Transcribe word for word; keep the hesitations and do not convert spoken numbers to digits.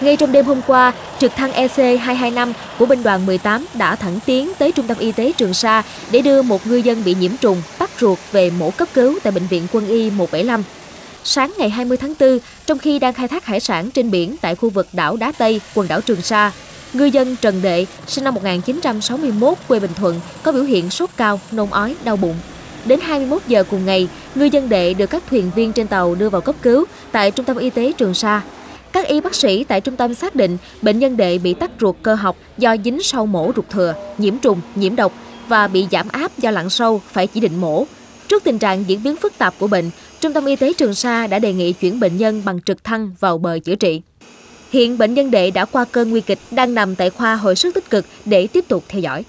Ngay trong đêm hôm qua, trực thăng E C hai hai năm của Binh đoàn mười tám đã thẳng tiến tới Trung tâm Y tế Trường Sa để đưa một ngư dân bị nhiễm trùng, tắc ruột về mổ cấp cứu tại Bệnh viện Quân y một bảy năm. Sáng ngày hai mươi tháng tư, trong khi đang khai thác hải sản trên biển tại khu vực đảo Đá Tây, quần đảo Trường Sa, ngư dân Trần Đệ, sinh năm một nghìn chín trăm sáu mươi mốt, quê Bình Thuận, có biểu hiện sốt cao, nôn ói, đau bụng. Đến hai mươi mốt giờ cùng ngày, ngư dân Đệ được các thuyền viên trên tàu đưa vào cấp cứu tại Trung tâm Y tế Trường Sa. Các y bác sĩ tại trung tâm xác định bệnh nhân Đệ bị tắc ruột cơ học do dính sau mổ ruột thừa, nhiễm trùng, nhiễm độc và bị giảm áp do lặn sâu phải chỉ định mổ. Trước tình trạng diễn biến phức tạp của bệnh, Trung tâm Y tế Trường Sa đã đề nghị chuyển bệnh nhân bằng trực thăng vào bờ chữa trị. Hiện bệnh nhân Đệ đã qua cơn nguy kịch, đang nằm tại khoa hồi sức tích cực để tiếp tục theo dõi.